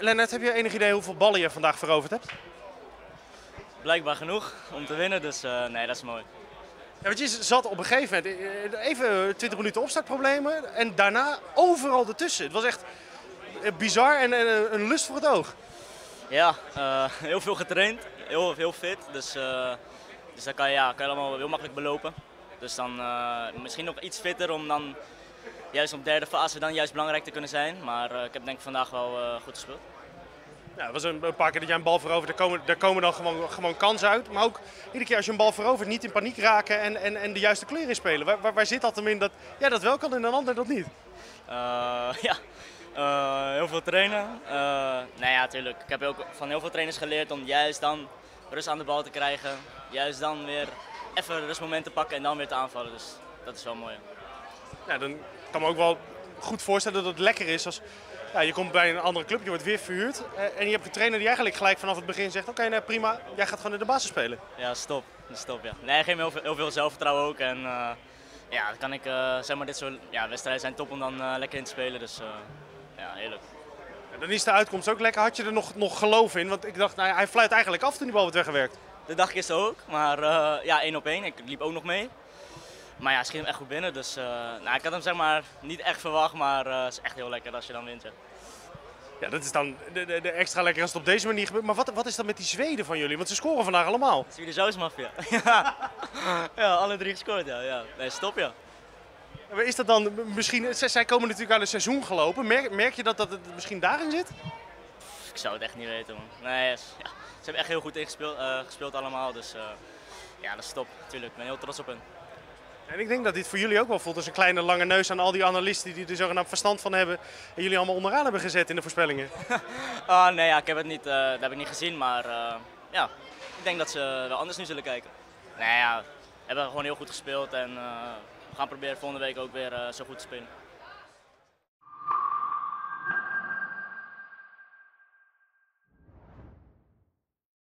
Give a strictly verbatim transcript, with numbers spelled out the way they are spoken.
Lennart, heb je enig idee hoeveel ballen je vandaag veroverd hebt? Blijkbaar genoeg om te winnen, dus uh, nee, dat is mooi. Ja, want je zat op een gegeven moment even twintig minuten opstartproblemen en daarna overal ertussen. Het was echt bizar en, en een lust voor het oog. Ja, uh, heel veel getraind, heel, heel fit, dus, uh, dus dat kan je, ja, kan je allemaal heel makkelijk belopen. Dus dan uh, misschien nog iets fitter om dan juist op derde fase dan juist belangrijk te kunnen zijn. Maar uh, ik heb denk ik vandaag wel uh, goed gespeeld. Ja, het was een paar keer dat jij een bal verovert, daar komen, daar komen dan gewoon, gewoon kansen uit. Maar ook iedere keer als je een bal verovert, niet in paniek raken en, en, en de juiste kleur in spelen. Waar, waar, waar zit dat hem in dat jij dat wel kan en een ander dat niet? Uh, ja, uh, heel veel trainen. Uh, nou ja, natuurlijk. Ik heb ook van heel veel trainers geleerd om juist dan rust aan de bal te krijgen. Juist dan weer even rustmomenten pakken en dan weer te aanvallen. Dus dat is wel mooi. Ja, dan kan ik me ook wel goed voorstellen dat het lekker is als... Ja, je komt bij een andere club, je wordt weer verhuurd en je hebt een trainer die eigenlijk gelijk vanaf het begin zegt, oké, okay, nou prima, jij gaat gewoon in de basis spelen. Ja, stop. stop ja. Nee, hij geeft me heel veel, heel veel zelfvertrouwen ook en uh, ja, dan kan ik, uh, zeg maar, dit soort ja, wedstrijden zijn top om dan uh, lekker in te spelen, dus uh, ja, heerlijk. Ja, dan is de uitkomst ook lekker. Had je er nog, nog geloof in? Want ik dacht, nou, hij fluit eigenlijk af toen die bal werd weggewerkt. Dat dacht ik eerst ook, maar uh, ja, één op één. Ik liep ook nog mee. Maar ja, hij schiet hem echt goed binnen, dus uh, nou, ik had hem zeg maar niet echt verwacht, maar het uh, is echt heel lekker als je dan wint. Ja, ja dat is dan de, de, de extra lekker als het op deze manier gebeurt. Maar wat, wat is dat met die Zweden van jullie? Want ze scoren vandaag allemaal. De Zweden sausmafia. Ja, alle drie gescoord, ja. ja. Nee, stop ja. Maar is dat dan misschien, zij komen natuurlijk uit het seizoen gelopen, merk, merk je dat dat het misschien daarin zit? Ik zou het echt niet weten man. Nee, ja, ze hebben echt heel goed ingespeeld, uh, gespeeld allemaal, dus uh, ja, dat is top natuurlijk. Ik ben heel trots op hen. En ik denk dat dit voor jullie ook wel voelt als een kleine lange neus aan al die analisten die er zogenaamd verstand van hebben en jullie allemaal onderaan hebben gezet in de voorspellingen. Oh, nee, ja, ik heb het niet, uh, dat heb ik niet gezien, maar uh, ja, ik denk dat ze wel anders nu zullen kijken. Nou ja, we hebben gewoon heel goed gespeeld en uh, we gaan proberen volgende week ook weer uh, zo goed te spelen.